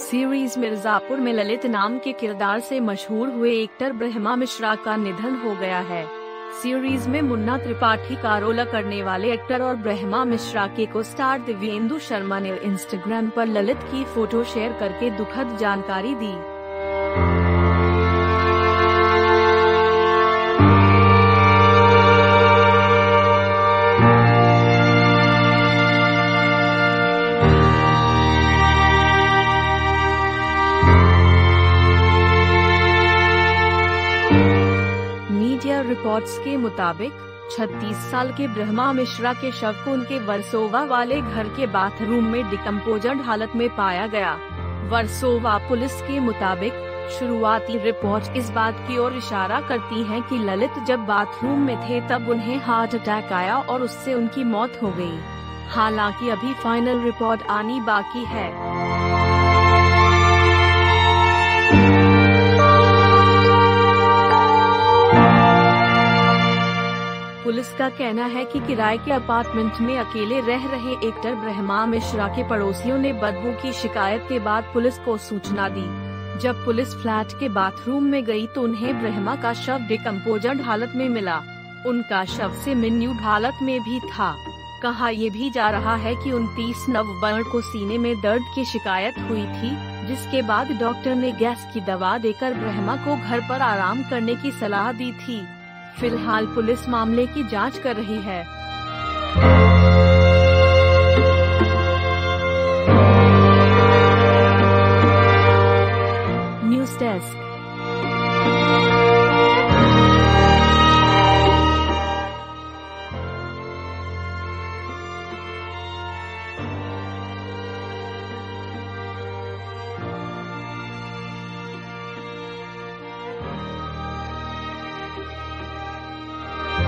Series Mirzapur में ललित नाम के किरदार से मशहूर हुए एक्टर ब्रह्मा मिश्रा का निधन हो गया है। सीरीज में मुन्ना त्रिपाठी का रोल करने वाले एक्टर और ब्रह्मा मिश्रा के को स्टार दिव्येंदु शर्मा ने इंस्टाग्राम पर ललित की फोटो शेयर करके दुखद जानकारी दी। रिपोर्ट्स के मुताबिक 36 साल के ब्रह्मा मिश्रा के शव को उनके वर्सोवा वाले घर के बाथरूम में डिकम्पोज्ड हालत में पाया गया। वर्सोवा पुलिस के मुताबिक शुरुआती रिपोर्ट इस बात की ओर इशारा करती है कि ललित जब बाथरूम में थे तब उन्हें हार्ट अटैक आया और उससे उनकी मौत हो गई। हालांकि अभी फाइनल रिपोर्ट आनी बाकी है। पुलिस का कहना है कि किराए के अपार्टमेंट में अकेले रह रहे एक्टर ब्रह्मा मिश्रा के पड़ोसियों ने बदबू की शिकायत के बाद पुलिस को सूचना दी। जब पुलिस फ्लैट के बाथरूम में गई तो उन्हें ब्रह्मा का शव डिकम्पोज्ड हालत में मिला। उनका शव से मिन्यूड हालत में भी था। कहा यह भी जा रहा है कि 29 नवंबर को सीने में दर्द की शिकायत हुई थी, जिसके बाद डॉक्टर ने गैस की दवा देकर ब्रह्मा को घर पर आराम करने की सलाह दी थी। फिलहाल पुलिस मामले की जांच कर रही है।